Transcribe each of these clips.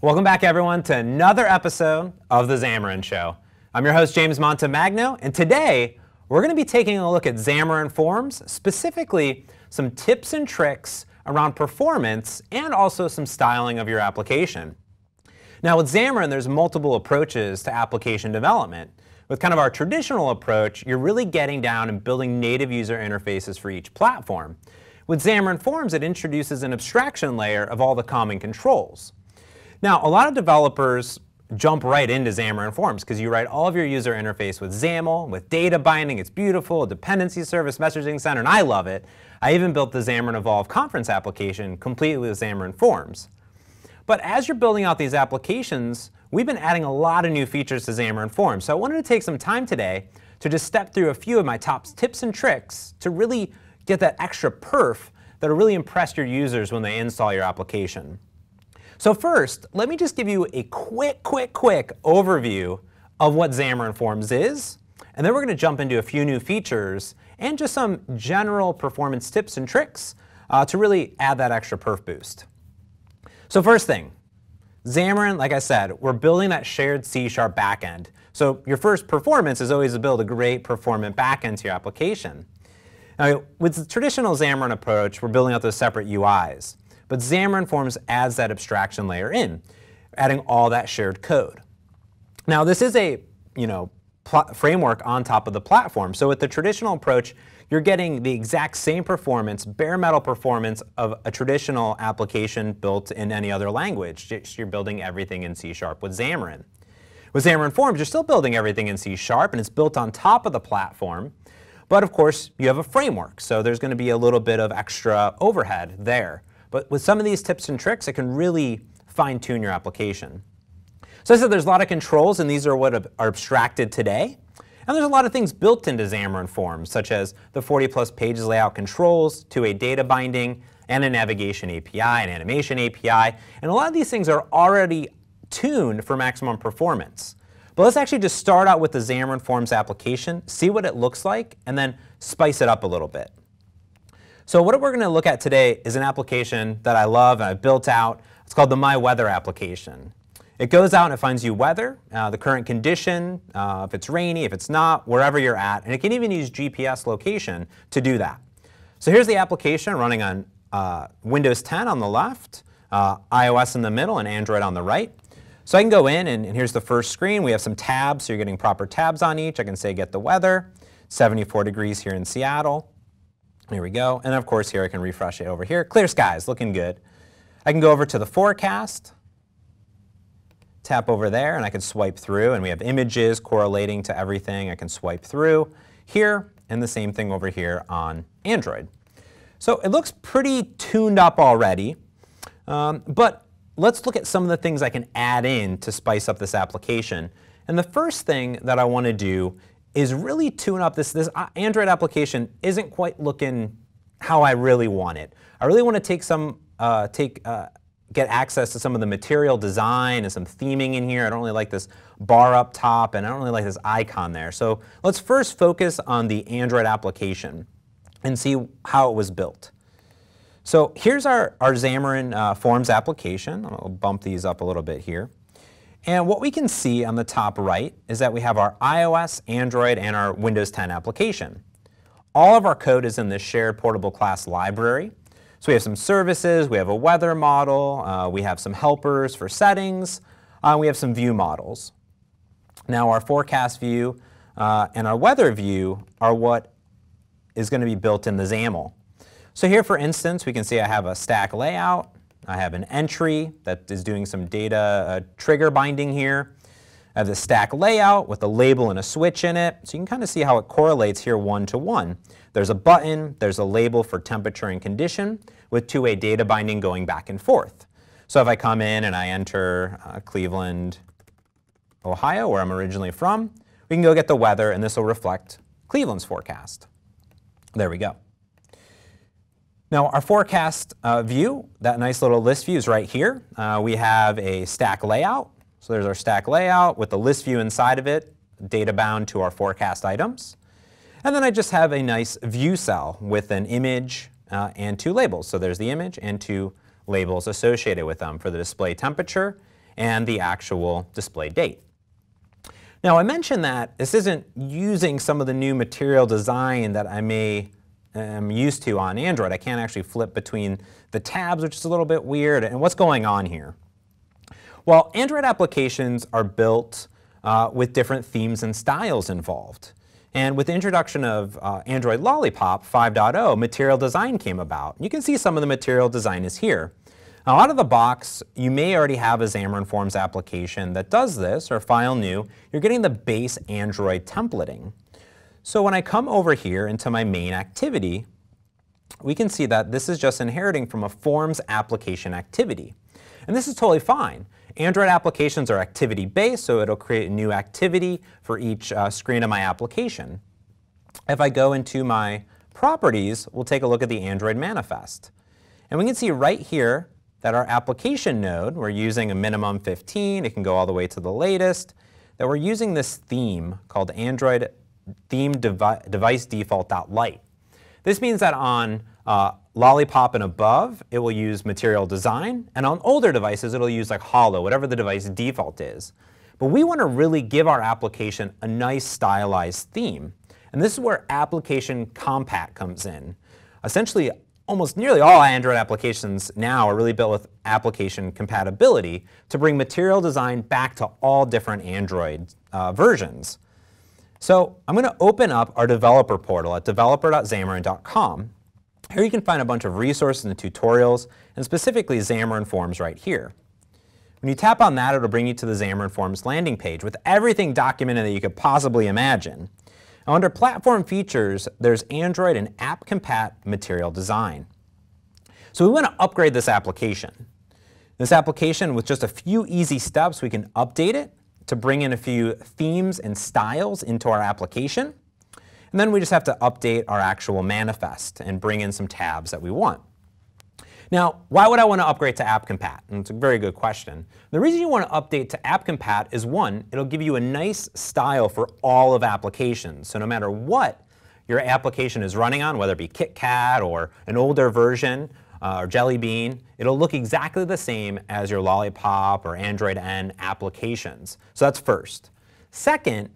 Welcome back, everyone, to another episode of The Xamarin Show. I'm your host, James Montemagno, and today we're going to be taking a look at Xamarin Forms, specifically some tips and tricks around performance and also some styling of your application. Now, with Xamarin, there's multiple approaches to application development. With kind of our traditional approach, you're really getting down and building native user interfaces for each platform. With Xamarin Forms, it introduces an abstraction layer of all the common controls. Now, a lot of developers jump right into Xamarin Forms because you write all of your user interface with XAML, with data binding. It's beautiful, dependency service, messaging center, and I love it. I even built the Xamarin Evolve conference application completely with Xamarin Forms. But as you're building out these applications, we've been adding a lot of new features to Xamarin Forms. So I wanted to take some time today to just step through a few of my top tips and tricks to really get that extra perf that'll really impress your users when they install your application. So first, let me just give you a quick overview of what Xamarin Forms is, and then we're going to jump into a few new features and just some general performance tips and tricks to really add that extra perf boost. So first thing, Xamarin, like I said, we're building that shared C# backend. So your first performance is always to build a great performant backend to your application. Now, with the traditional Xamarin approach, we're building out those separate UIs. But Xamarin Forms adds that abstraction layer in, adding all that shared code. Now, this is a framework on top of the platform. So with the traditional approach, you're getting the exact same performance, bare metal performance of a traditional application built in any other language. You're building everything in C# with Xamarin. With Xamarin Forms, you're still building everything in C#, and it's built on top of the platform. But of course, you have a framework, so there's going to be a little bit of extra overhead there. But with some of these tips and tricks, it can really fine-tune your application. So I said there's a lot of controls, and these are what are abstracted today. And there's a lot of things built into Xamarin Forms, such as the 40-plus pages layout controls, two-way data binding, and a navigation API, an animation API. And a lot of these things are already tuned for maximum performance. But let's actually just start out with the Xamarin Forms application, see what it looks like, and then spice it up a little bit. So what we're going to look at today is an application that I love and I've built out. It's called the My Weather application. It goes out and it finds you weather, the current condition, if it's rainy, if it's not, wherever you're at. And it can even use GPS location to do that. So here's the application running on Windows 10 on the left, iOS in the middle, and Android on the right. So I can go in, and here's the first screen. We have some tabs, so you're getting proper tabs on each. I can say get the weather, 74 degrees here in Seattle. Here we go. And of course, here I can refresh it over here. Clear skies, looking good. I can go over to the forecast, tap over there, and I can swipe through. And we have images correlating to everything. I can swipe through here, and the same thing over here on Android. So it looks pretty tuned up already. But let's look at some of the things I can add in to spice up this application. And the first thing that I want to do is really tune up this Android application. Isn't quite looking how I really want it. I really want to take some get access to some of the material design and some theming in here. I don't really like this bar up top, and I don't really like this icon there. So let's first focus on the Android application and see how it was built. So here's our Xamarin Forms application. I'll bump these up a little bit here. And what we can see on the top right is that we have our iOS, Android, and our Windows 10 application. All of our code is in this shared portable class library. So we have some services, we have a weather model, we have some helpers for settings, we have some view models. Now our forecast view and our weather view are what is going to be built in the XAML. So here, for instance, we can see I have a stack layout. I have an entry that is doing some data trigger binding here. I have the stack layout with a label and a switch in it. So you can kind of see how it correlates here one-to-one. There's a button, there's a label for temperature and condition with two-way data binding going back and forth. So if I come in and I enter Cleveland, Ohio, where I'm originally from, we can go get the weather, and this will reflect Cleveland's forecast. There we go. Now our forecast view, that nice little list view is right here. We have a stack layout. So there's our stack layout with the list view inside of it, data bound to our forecast items. And then I just have a nice view cell with an image and two labels. So there's the image and two labels associated with them for the display temperature and the actual display date. Now I mentioned that this isn't using some of the new material design that I am used to on Android. I can't actually flip between the tabs, which is a little bit weird. And what's going on here? Well, Android applications are built with different themes and styles involved. And with the introduction of Android Lollipop 5.0, material design came about. You can see some of the material design is here. Now, out of the box, you may already have a Xamarin Forms application that does this, or File New. You're getting the base Android templating. So when I come over here into my main activity, we can see that this is just inheriting from a Forms application activity. And this is totally fine. Android applications are activity-based, so it'll create a new activity for each screen of my application. If I go into my properties, we'll take a look at the Android manifest. And we can see right here that our application node, we're using a minimum 15, it can go all the way to the latest, that we're using this theme called Android Theme Device Default.light. This means that on Lollipop and above, it will use material design, and on older devices, it'll use like Holo, whatever the device default is. But we want to really give our application a nice stylized theme. And this is where Application Compat comes in. Essentially, almost nearly all Android applications now are really built with application compatibility to bring material design back to all different Android versions. So I'm going to open up our developer portal at developer.xamarin.com. Here you can find a bunch of resources and tutorials, and specifically Xamarin Forms right here. When you tap on that, it'll bring you to the Xamarin Forms landing page with everything documented that you could possibly imagine. Now, under Platform Features, there's Android and App Compat Material Design. So we want to upgrade this application. This application, with just a few easy steps, we can update it to bring in a few themes and styles into our application. And then we just have to update our actual manifest and bring in some tabs that we want. Now, why would I want to upgrade to App Compat? And it's a very good question. The reason you want to update to App Compat is, one, it'll give you a nice style for all of applications. So no matter what your application is running on, whether it be KitKat or an older version or Jelly Bean, it'll look exactly the same as your Lollipop or Android N applications. So that's first. Second,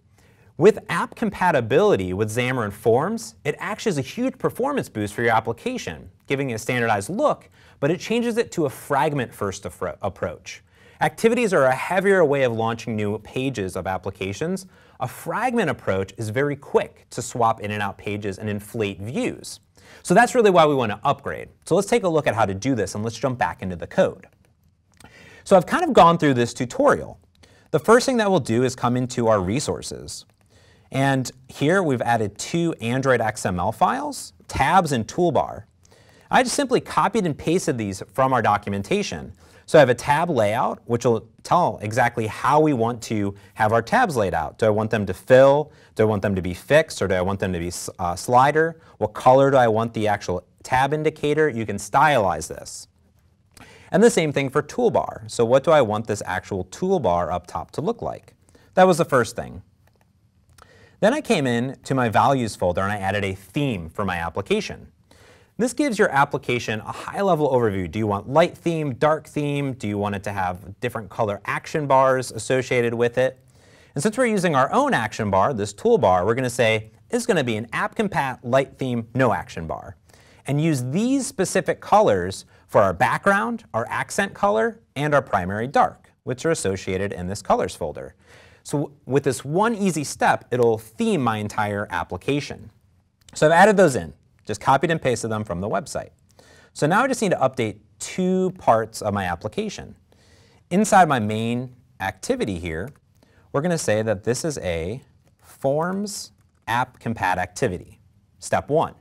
with app compatibility with Xamarin Forms, it acts as a huge performance boost for your application, giving it a standardized look, but it changes it to a fragment-first approach. Activities are a heavier way of launching new pages of applications. A fragment approach is very quick to swap in and out pages and inflate views. So that's really why we want to upgrade. So let's take a look at how to do this, and let's jump back into the code. So I've kind of gone through this tutorial. The first thing that we'll do is come into our resources. And here we've added two Android XML files, tabs and toolbar. I just simply copied and pasted these from our documentation. So I have a tab layout, which will tell exactly how we want to have our tabs laid out. Do I want them to fill? Do I want them to be fixed? Or do I want them to be slider? What color do I want the actual tab indicator? You can stylize this. And the same thing for toolbar. So what do I want this actual toolbar up top to look like? That was the first thing. Then I came in to my values folder and I added a theme for my application. This gives your application a high-level overview. Do you want light theme, dark theme? Do you want it to have different color action bars associated with it? And since we're using our own action bar, this toolbar, we're going to say it's going to be an app compat light theme, no action bar, and use these specific colors for our background, our accent color, and our primary dark, which are associated in this colors folder. So with this one easy step, it'll theme my entire application. So I've added those in, just copied and pasted them from the website. So now I just need to update two parts of my application. Inside my main activity here, we're going to say that this is a Forms App Compat activity, step one.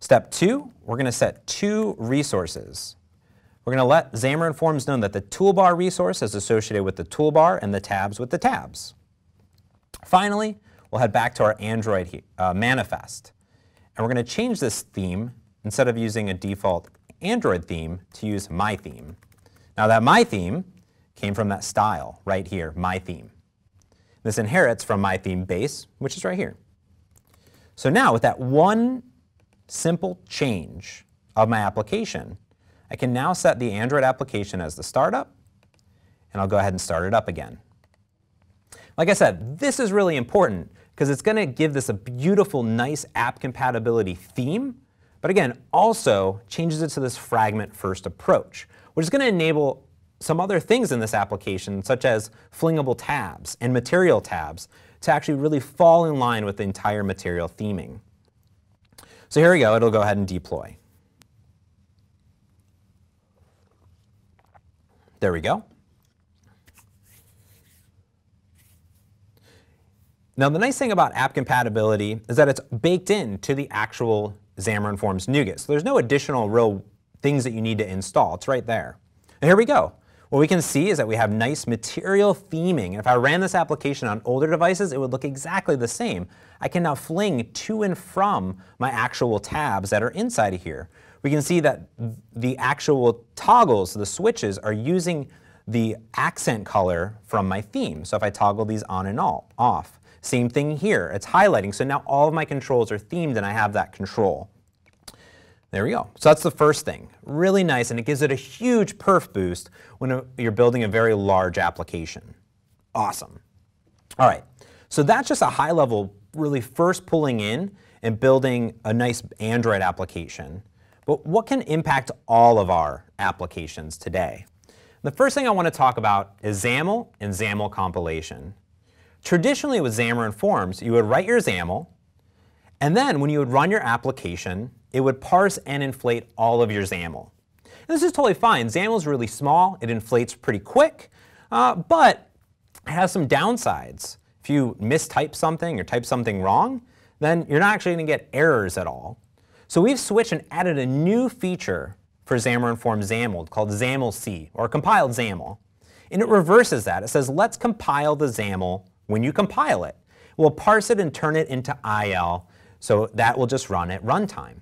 Step two, we're going to set two resources. We're going to let Xamarin Forms know that the toolbar resource is associated with the toolbar and the tabs with the tabs. Finally, we'll head back to our Android manifest. And we're going to change this theme, instead of using a default Android theme, to use My Theme. Now that My Theme came from that style right here, My Theme. This inherits from My Theme base, which is right here. So now with that one simple change of my application, I can now set the Android application as the startup, and I'll go ahead and start it up again. Like I said, this is really important because it's going to give this a beautiful, nice app compatibility theme, but again, also changes it to this fragment-first approach, which is going to enable some other things in this application, such as flingable tabs and material tabs, to actually really fall in line with the entire material theming. So here we go. It'll go ahead and deploy. There we go. Now, the nice thing about app compatibility is that it's baked into the actual Xamarin Forms NuGet. So there's no additional real things that you need to install. It's right there. And here we go. What we can see is that we have nice material theming. And if I ran this application on older devices, it would look exactly the same. I can now fling to and from my actual tabs that are inside of here. We can see that the actual toggles, the switches, are using the accent color from my theme. So if I toggle these on and off, same thing here. It's highlighting. So now all of my controls are themed and I have that control. There we go. So that's the first thing. Really nice, and it gives it a huge perf boost when you're building a very large application. Awesome. All right. So that's just a high level, really first pulling in and building a nice Android application. But what can impact all of our applications today? The first thing I want to talk about is XAML and XAML compilation. Traditionally with Xamarin Forms, you would write your XAML, and then when you would run your application, it would parse and inflate all of your XAML. And this is totally fine. XAML is really small. It inflates pretty quick, but it has some downsides. If you mistype something or type something wrong, then you're not actually going to get errors at all. So we've switched and added a new feature for Xamarin Forms XAML called XAML-C, or compiled XAML. And it reverses that. It says, let's compile the XAML when you compile it. We'll parse it and turn it into IL, so that will just run at runtime.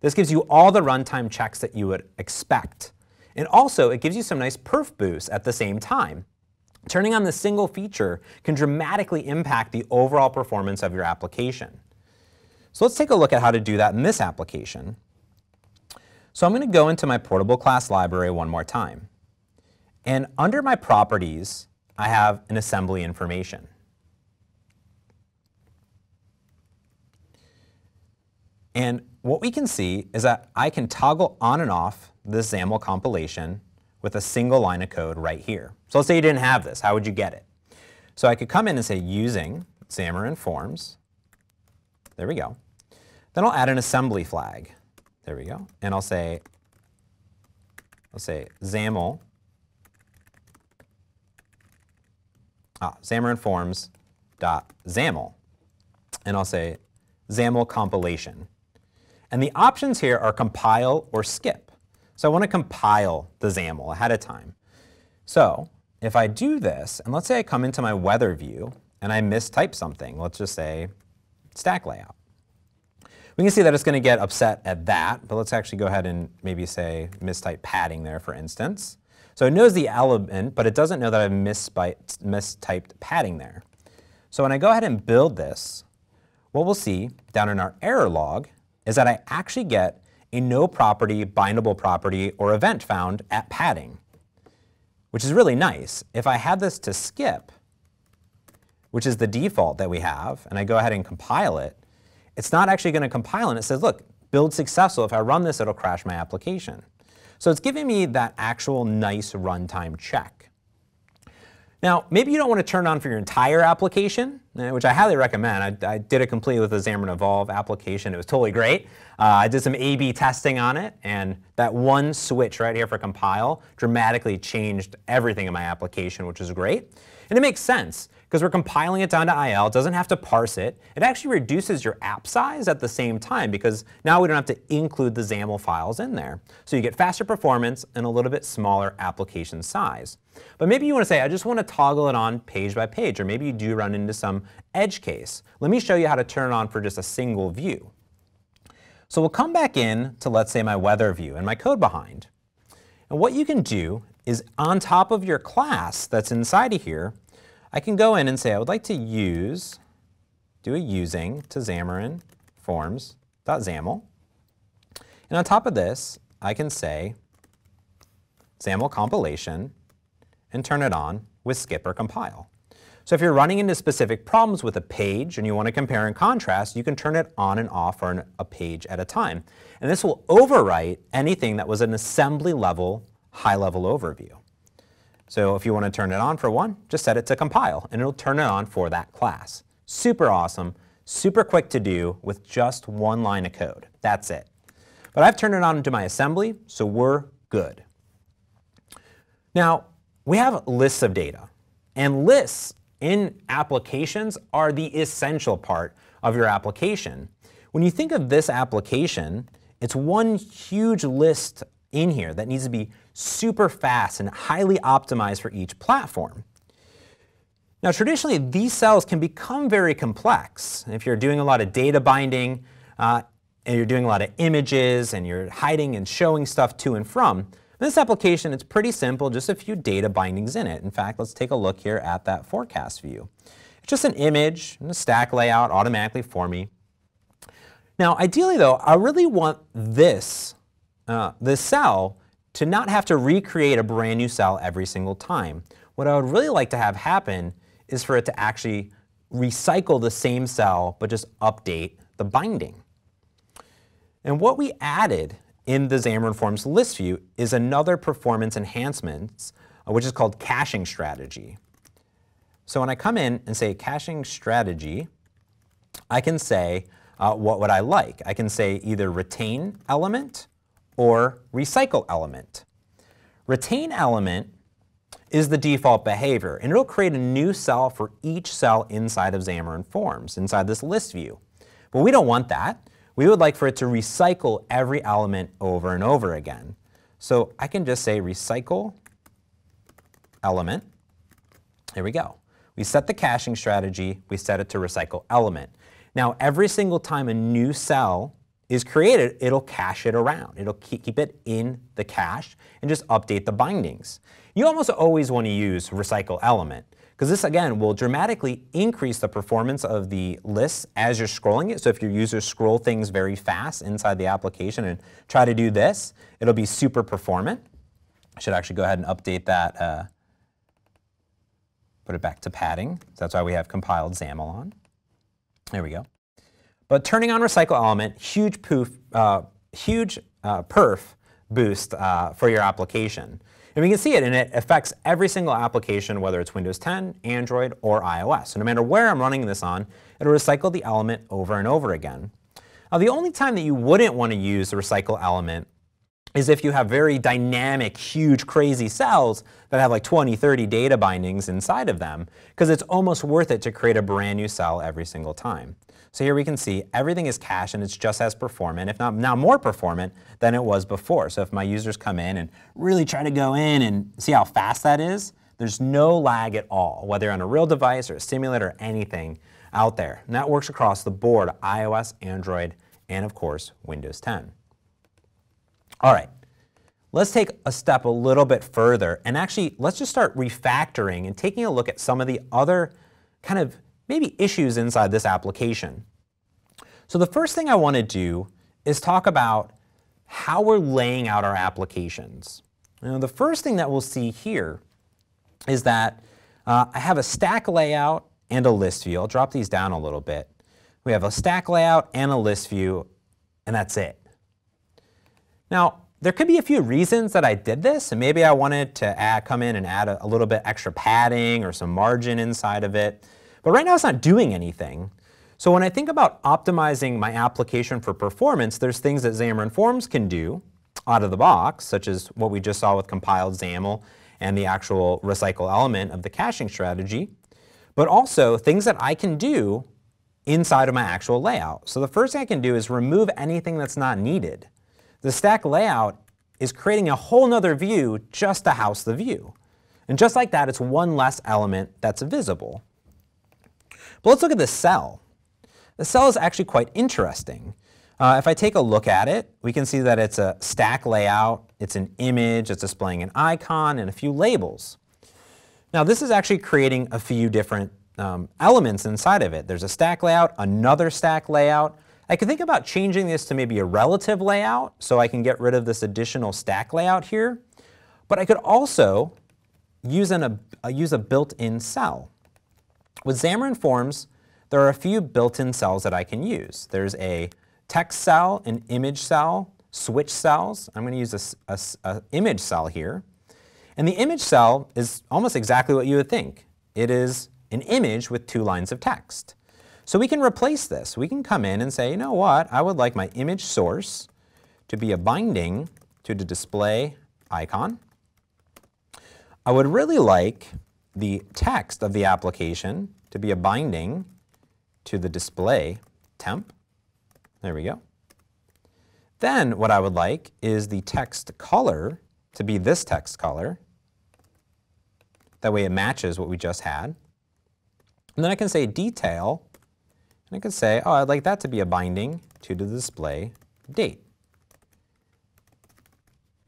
This gives you all the runtime checks that you would expect. And also, it gives you some nice perf boosts at the same time. Turning on this single feature can dramatically impact the overall performance of your application. So let's take a look at how to do that in this application. So I'm going to go into my portable class library one more time. And under my properties, I have an assembly information. And what we can see is that I can toggle on and off this XAML compilation with a single line of code right here. So let's say you didn't have this. How would you get it? So I could come in and say using Xamarin Forms. There we go. Then I'll add an assembly flag. There we go. And I'll say, XAML, XamarinForms.xaml. And I'll say XAML compilation. And the options here are compile or skip. So I want to compile the XAML ahead of time. So if I do this, and let's say I come into my weather view and I mistype something, let's just say stack layout. We can see that it's going to get upset at that, but let's actually go ahead and maybe say mistype padding there, for instance. So it knows the element, but it doesn't know that I've mistyped padding there. So when I go ahead and build this, what we'll see down in our error log is that I actually get a no property, bindable property, or event found at padding, which is really nice. If I had this to skip, which is the default that we have, and I go ahead and compile it, it's not actually going to compile, and it says, look, build successful. If I run this, it'll crash my application. So it's giving me that actual nice runtime check. Now, maybe you don't want to turn on for your entire application, which I highly recommend. I did it completely with the Xamarin Evolve application. It was totally great. I did some A/B testing on it, and that one switch right here for compile dramatically changed everything in my application, which is great. And it makes sense, because we're compiling it down to IL. It doesn't have to parse it. It actually reduces your app size at the same time, because now we don't have to include the XAML files in there. So you get faster performance and a little bit smaller application size. But maybe you want to say, I just want to toggle it on page by page, or maybe you do run into some edge case. Let me show you how to turn it on for just a single view. So we'll come back in to, let's say, my weather view and my code behind. And what you can do is on top of your class that's inside of here, I can go in and say I would like to do a using to Xamarin forms.xaml. And on top of this, I can say XAML compilation and turn it on with skip or compile. So if you're running into specific problems with a page and you want to compare and contrast, you can turn it on and off for a page at a time. And this will overwrite anything that was an assembly level, high level overview. So if you want to turn it on for one, just set it to compile and it'll turn it on for that class. Super awesome, super quick to do with just one line of code. That's it. But I've turned it on to my assembly, so we're good. Now, we have lists of data, and lists in applications are the essential part of your application. When you think of this application, it's one huge list in here that needs to be super fast and highly optimized for each platform. Now, traditionally, these cells can become very complex. If you're doing a lot of data binding, and you're doing a lot of images, and you're hiding and showing stuff to and from, this application, it's pretty simple, just a few data bindings in it. In fact, let's take a look here at that forecast view. It's just an image and a stack layout automatically for me. Now, ideally though, I really want this cell to not have to recreate a brand new cell every single time. What I would really like to have happen is for it to actually recycle the same cell, but just update the binding. And what we added in the Xamarin Forms list view is another performance enhancement, which is called caching strategy. So when I come in and say caching strategy, I can say what would I like. I can say either retain element or recycle element. Retain element is the default behavior, and it'll create a new cell for each cell inside of Xamarin Forms, inside this list view. But we don't want that. We would like for it to recycle every element over and over again. So I can just say recycle element. There we go. We set the caching strategy, we set it to recycle element. Now every single time a new cell is created, it'll cache it around. It'll keep it in the cache and just update the bindings. You almost always want to use recycle element, because this, again, will dramatically increase the performance of the list as you're scrolling it. So if your users scroll things very fast inside the application and try to do this, it'll be super performant. I should actually go ahead and update that, put it back to padding. So that's why we have compiled XAML on. There we go. But turning on recycle element, huge perf boost for your application. And we can see it, and it affects every single application, whether it's Windows 10, Android, or iOS. So no matter where I'm running this on, it'll recycle the element over and over again. Now, the only time that you wouldn't want to use the recycle element is if you have very dynamic, huge, crazy cells that have like 20, 30 data bindings inside of them, because it's almost worth it to create a brand new cell every single time. So here we can see everything is cached and it's just as performant, if not now more performant than it was before. So if my users come in and really try to go in and see how fast that is, there's no lag at all, whether on a real device or a simulator or anything out there. And that works across the board, iOS, Android, and of course, Windows 10. All right, let's take a step a little bit further, and actually let's just start refactoring and taking a look at some of the other kind of maybe issues inside this application. So the first thing I want to do is talk about how we're laying out our applications. Now, the first thing that we'll see here is that I have a stack layout and a list view. I'll drop these down a little bit. We have a stack layout and a list view, and that's it. Now, there could be a few reasons that I did this, and maybe I wanted to come in and add a little bit extra padding or some margin inside of it, but right now it's not doing anything. So when I think about optimizing my application for performance, there's things that Xamarin Forms can do out of the box, such as what we just saw with compiled XAML and the actual recycle element of the caching strategy, but also things that I can do inside of my actual layout. So the first thing I can do is remove anything that's not needed. The stack layout is creating a whole nother view just to house the view. And just like that, it's one less element that's visible. But let's look at the cell. The cell is actually quite interesting. If I take a look at it, we can see that it's a stack layout, it's an image, it's displaying an icon, and a few labels. Now this is actually creating a few different elements inside of it. There's a stack layout, another stack layout, I could think about changing this to maybe a relative layout, so I can get rid of this additional stack layout here. But I could also use a built-in cell. With Xamarin Forms, there are a few built-in cells that I can use. There's a text cell, an image cell, switch cells. I'm going to use an image cell here. And the image cell is almost exactly what you would think. It is an image with two lines of text. So we can replace this. We can come in and say, you know what, I would like my image source to be a binding to the display icon. I would really like the text of the application to be a binding to the display temp. There we go. Then what I would like is the text color to be this text color. That way it matches what we just had. And then I can say detail, and I can say, oh, I'd like that to be a binding to the display date.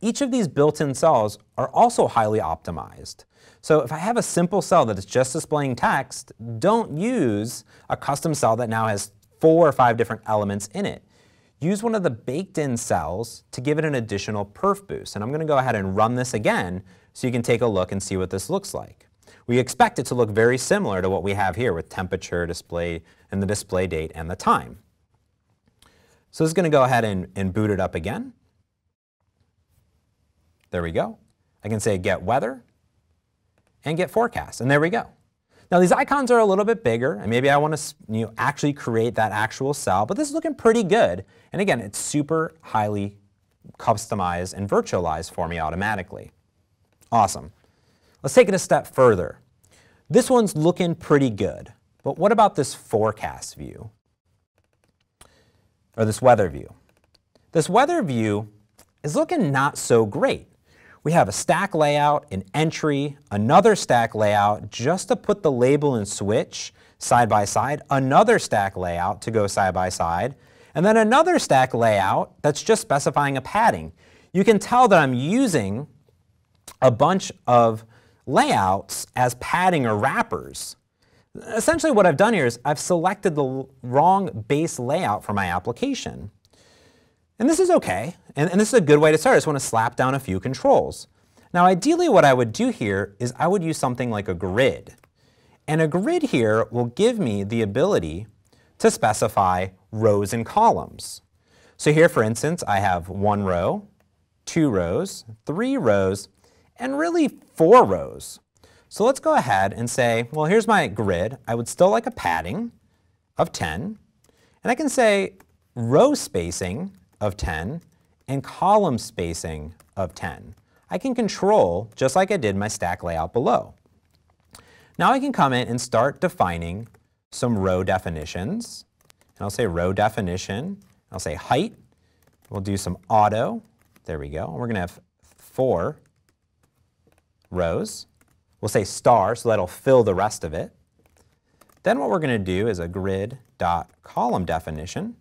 Each of these built-in cells are also highly optimized. So if I have a simple cell that is just displaying text, don't use a custom cell that now has 4 or 5 different elements in it. Use one of the baked-in cells to give it an additional perf boost. And I'm going to go ahead and run this again so you can take a look and see what this looks like. We expect it to look very similar to what we have here with temperature, display, and the display date and the time. So this is going to go ahead and boot it up again. There we go. I can say get weather and get forecast, and there we go. Now these icons are a little bit bigger, and maybe I want to actually create that actual cell, but this is looking pretty good. And again, it's super highly customized and virtualized for me automatically. Awesome. Let's take it a step further. This one's looking pretty good, but what about this forecast view? Or this weather view? This weather view is looking not so great. We have a stack layout, an entry, another stack layout just to put the label and switch side by side, another stack layout to go side by side, and then another stack layout that's just specifying a padding. You can tell that I'm using a bunch of layouts as padding or wrappers. Essentially what I've done here is I've selected the wrong base layout for my application. And this is okay, and this is a good way to start. I just want to slap down a few controls. Now ideally what I would do here is I would use something like a grid. And a grid here will give me the ability to specify rows and columns. So here for instance I have 1 row, 2 rows, 3 rows, and really 4 rows. So let's go ahead and say, well, here's my grid. I would still like a padding of 10, and I can say row spacing of 10 and column spacing of 10. I can control just like I did my stack layout below. Now I can come in and start defining some row definitions. And I'll say row definition, I'll say height, we'll do some auto, there we go, and we're going to have 4 rows. We'll say star, so that'll fill the rest of it. Then what we're going to do is a grid.column definition,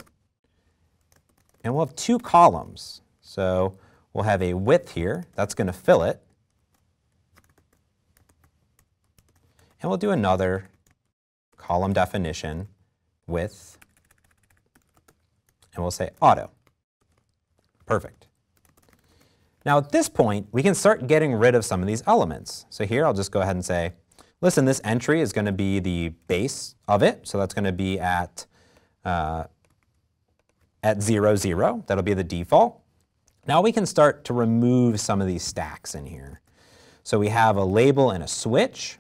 and we'll have 2 columns. So we'll have a width here, that's going to fill it, and we'll do another column definition width, and we'll say auto. Perfect. Now at this point, we can start getting rid of some of these elements. So here I'll just go ahead and say, listen, this entry is going to be the base of it, so that's going to be at 0, 0. That'll be the default. Now we can start to remove some of these stacks in here. So we have a label and a switch,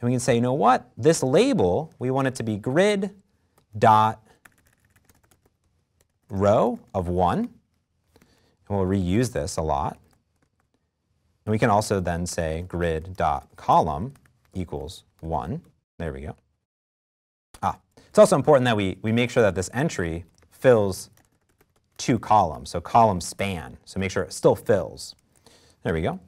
and we can say, you know what, this label, we want it to be grid dot row of 1. We'll reuse this a lot. And we can also then say grid.column equals 1. There we go. It's also important that we make sure that this entry fills 2 columns, so column span. So make sure it still fills. There we go.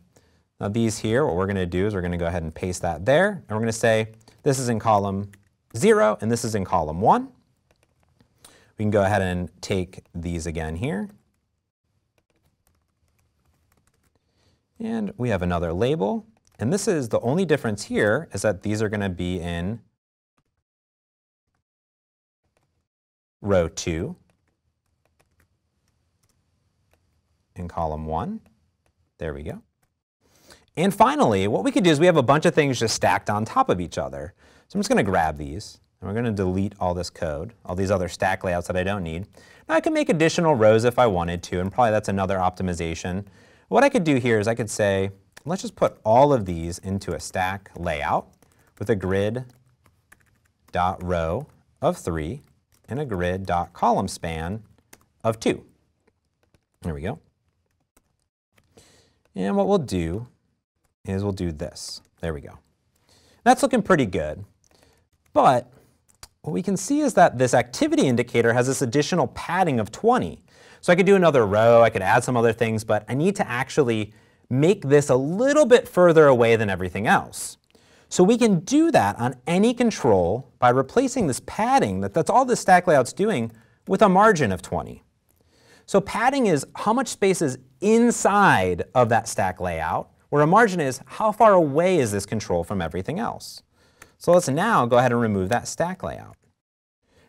Now these here, what we're going to do is we're going to go ahead and paste that there. And we're going to say this is in column 0 and this is in column 1. We can go ahead and take these again here. And we have another label, and this is the only difference here is that these are going to be in row 2 in column 1. There we go. And finally, what we could do is we have a bunch of things just stacked on top of each other. So I'm just going to grab these, and we're going to delete all this code, all these other stack layouts that I don't need. Now I can make additional rows if I wanted to, and probably that's another optimization. What I could do here is I could say, let's just put all of these into a stack layout with a grid.row of 3 and a grid.column span of 2. There we go. And what we'll do is we'll do this. There we go. That's looking pretty good. But what we can see is that this activity indicator has this additional padding of 20. So I could do another row, I could add some other things, but I need to actually make this a little bit further away than everything else. So we can do that on any control by replacing this padding, that's all this stack layout's doing, with a margin of 20. So padding is how much space is inside of that stack layout, where a margin is how far away is this control from everything else. So let's now go ahead and remove that stack layout.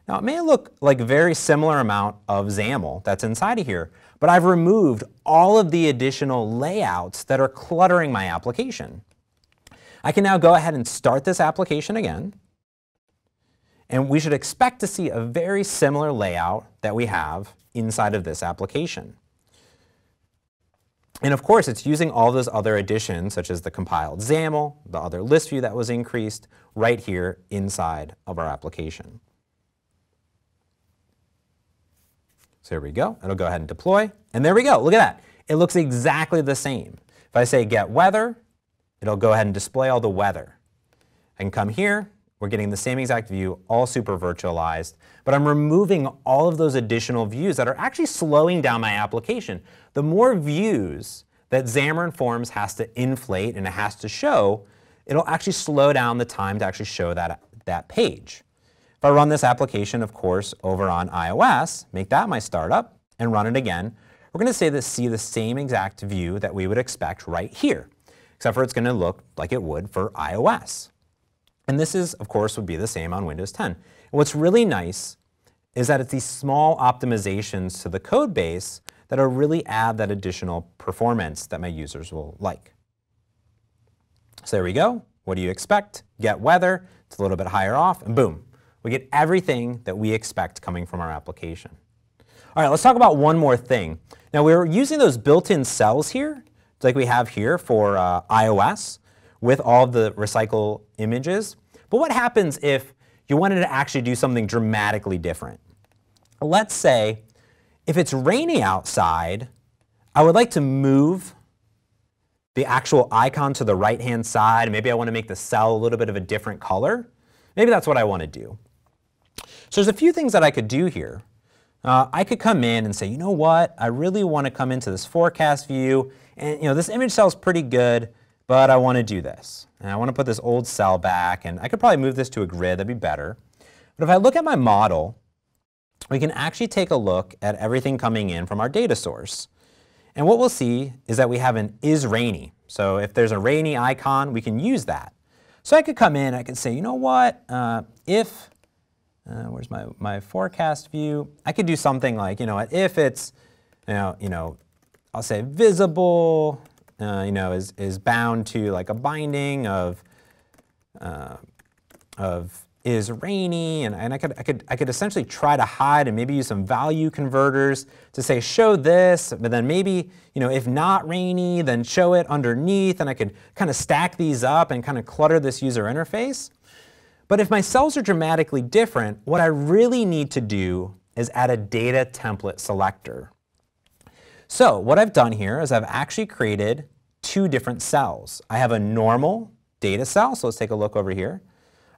Now it may look like a very similar amount of XAML that's inside of here, but I've removed all of the additional layouts that are cluttering my application. I can now go ahead and start this application again, and we should expect to see a very similar layout that we have inside of this application. And of course, it's using all those other additions, such as the compiled XAML, the other list view that was increased, right here inside of our application. So here we go. It'll go ahead and deploy. And there we go. Look at that. It looks exactly the same. If I say get weather, it'll go ahead and display all the weather. I can come here. We're getting the same exact view, all super virtualized, but I'm removing all of those additional views that are actually slowing down my application. The more views that Xamarin Forms has to inflate and it has to show, it'll actually slow down the time to actually show that page. If I run this application, of course, over on iOS, make that my startup, and run it again, we're going to see the same exact view that we would expect right here, except for it's going to look like it would for iOS. And this is, of course, would be the same on Windows 10. And what's really nice is that it's these small optimizations to the code base that are really add that additional performance that my users will like. So there we go. What do you expect? Get weather. It's a little bit higher off, and boom. We get everything that we expect coming from our application. All right, let's talk about one more thing. Now, we're using those built-in cells here, like we have here for iOS, with all the recycle images. But what happens if you wanted to actually do something dramatically different? Let's say if it's rainy outside, I would like to move the actual icon to the right-hand side. Maybe I want to make the cell a little bit of a different color. Maybe that's what I want to do. So there's a few things that I could do here. I could come in and say, you know what, I really want to come into this forecast view, and you know this image cell is pretty good, but I want to do this. And I want to put this old cell back, and I could probably move this to a grid, that'd be better. But if I look at my model, we can actually take a look at everything coming in from our data source. And what we'll see is that we have an is rainy. So if there's a rainy icon, we can use that. So I could come in, I could say, you know what, where's my forecast view? I could do something like, you know what, if it's, you know, I'll say visible, is bound to like a binding of is rainy, and I could essentially try to hide and maybe use some value converters to say show this, but then maybe if not rainy, then show it underneath, and I could kind of stack these up and kind of clutter this user interface. But if my cells are dramatically different, what I really need to do is add a data template selector. So what I've done here is I've actually created two different cells. I have a normal data cell, so let's take a look over here.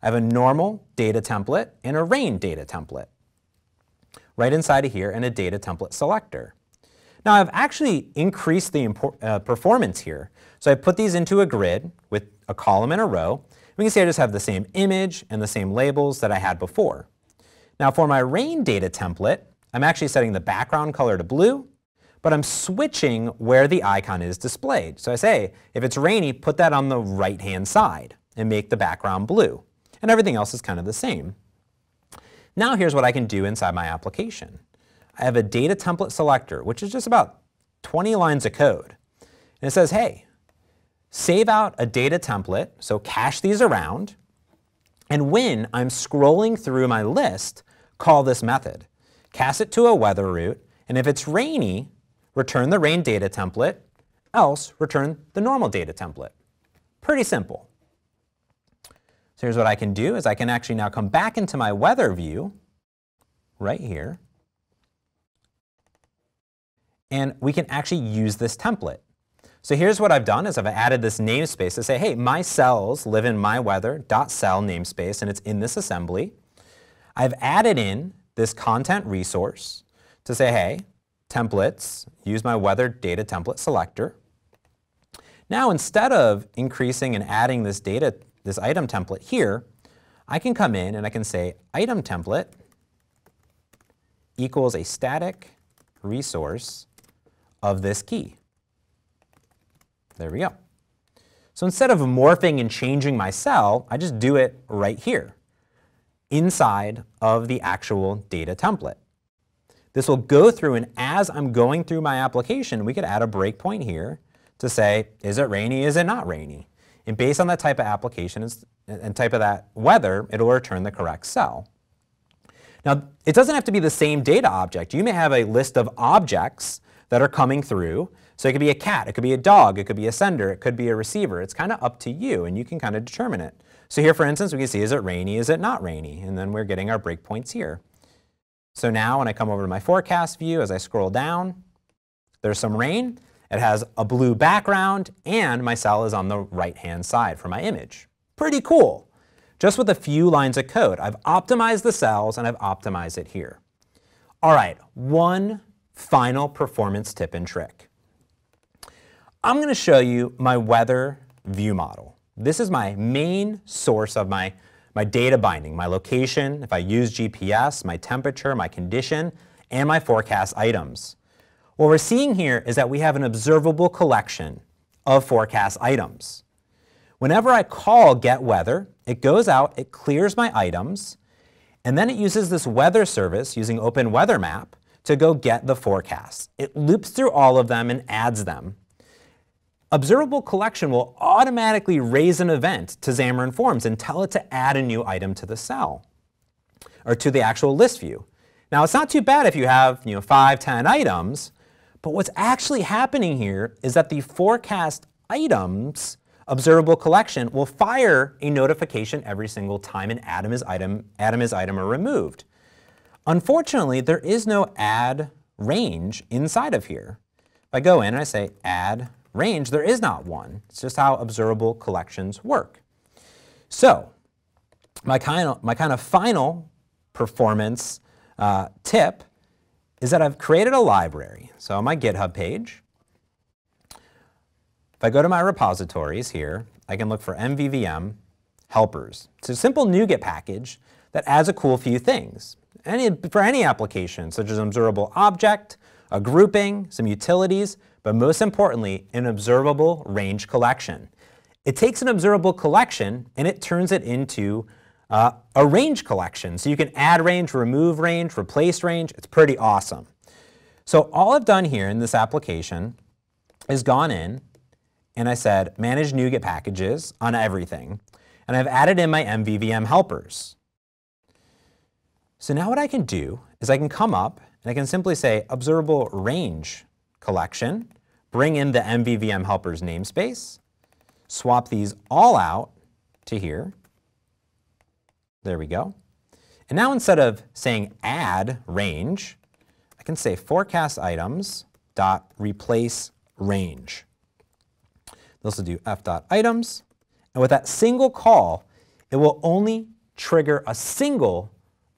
I have a normal data template and a rain data template right inside of here, and a data template selector. Now I've actually increased the performance here. So I put these into a grid with a column and a row. We can see I just have the same image and the same labels that I had before. Now for my rain data template, I'm actually setting the background color to blue, but I'm switching where the icon is displayed. So I say, if it's rainy, put that on the right-hand side and make the background blue. And everything else is kind of the same. Now here's what I can do inside my application. I have a data template selector, which is just about 20 lines of code. And it says, hey, save out a data template, so cache these around, and when I'm scrolling through my list, call this method. Cast it to a weather route, and if it's rainy, return the rain data template, else return the normal data template. Pretty simple. So here's what I can do is I can actually now come back into my weather view right here, and we can actually use this template. So here's what I've done is I've added this namespace to say, hey, my cells live in my weather.cell namespace, and it's in this assembly. I've added in this content resource to say, hey, templates, use my weather data template selector. Now instead of increasing and adding this data, this item template here, I can come in and I can say item template equals a static resource of this key. There we go. So instead of morphing and changing my cell, I just do it right here inside of the actual data template. This will go through, and as I'm going through my application, we could add a breakpoint here to say, is it rainy, is it not rainy? And based on that type of application and type of that weather, it'll return the correct cell. Now, it doesn't have to be the same data object. You may have a list of objects that are coming through. So it could be a cat, it could be a dog, it could be a sender, it could be a receiver. It's kind of up to you, and you can kind of determine it. So here, for instance, we can see, is it rainy, is it not rainy? And then we're getting our breakpoints here. So now when I come over to my forecast view, as I scroll down, there's some rain. It has a blue background, and my cell is on the right-hand side for my image. Pretty cool. Just with a few lines of code, I've optimized the cells, and I've optimized it here. All right, one final performance tip and trick. I'm going to show you my weather view model. This is my main source of my data binding, my location, if I use GPS, my temperature, my condition, and my forecast items. What we're seeing here is that we have an observable collection of forecast items. Whenever I call get weather, it goes out, it clears my items, and then it uses this weather service using Open Weather Map to go get the forecast. It loops through all of them and adds them. Observable collection will automatically raise an event to Xamarin Forms and tell it to add a new item to the cell or to the actual list view. Now, it's not too bad if you have 5, 10 items, but what's actually happening here is that the forecast items observable collection will fire a notification every single time an atom is item or removed. Unfortunately, there is no add range inside of here. If I go in and I say add range, there is not one. It's just how observable collections work. So my kind of final performance tip is that I've created a library. So on my GitHub page, if I go to my repositories here, I can look for MVVM helpers. It's a simple NuGet package that adds a cool few things for any application, such as an observable object, a grouping, some utilities, but most importantly, an observable range collection. It takes an observable collection and it turns it into a range collection. So you can add range, remove range, replace range. It's pretty awesome. So all I've done here in this application is gone in and I said manage NuGet packages on everything, and I've added in my MVVM helpers. So now what I can do is I can come up and I can simply say observable range collection, bring in the MVVM helpers namespace, swap these all out to here. There we go. And now instead of saying add range, I can say forecast items dot replace range. This will do f.items, and with that single call, it will only trigger a single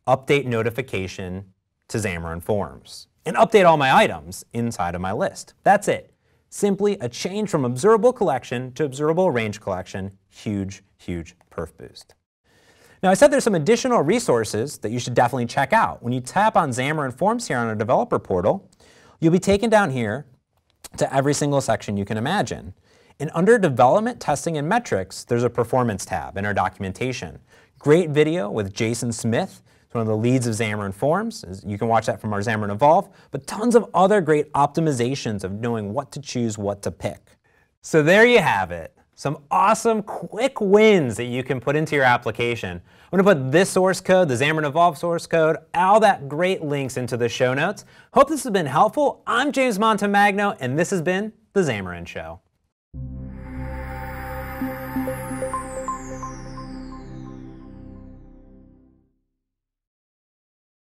update notification to Xamarin Forms and update all my items inside of my list. That's it. Simply a change from observable collection to observable range collection. Huge, huge perf boost. Now, I said there's some additional resources that you should definitely check out. When you tap on Xamarin Forms here on our developer portal, you'll be taken down here to every single section you can imagine. And under Development, Testing, and Metrics, there's a Performance tab in our documentation. Great video with Jason Smith It's one of the leads of Xamarin Forms. You can watch that from our Xamarin Evolve, but tons of other great optimizations of knowing what to choose, what to pick. So there you have it. Some awesome quick wins that you can put into your application. I'm going to put this source code, the Xamarin Evolve source code, all that great links into the show notes. Hope this has been helpful. I'm James Montemagno, and this has been The Xamarin Show.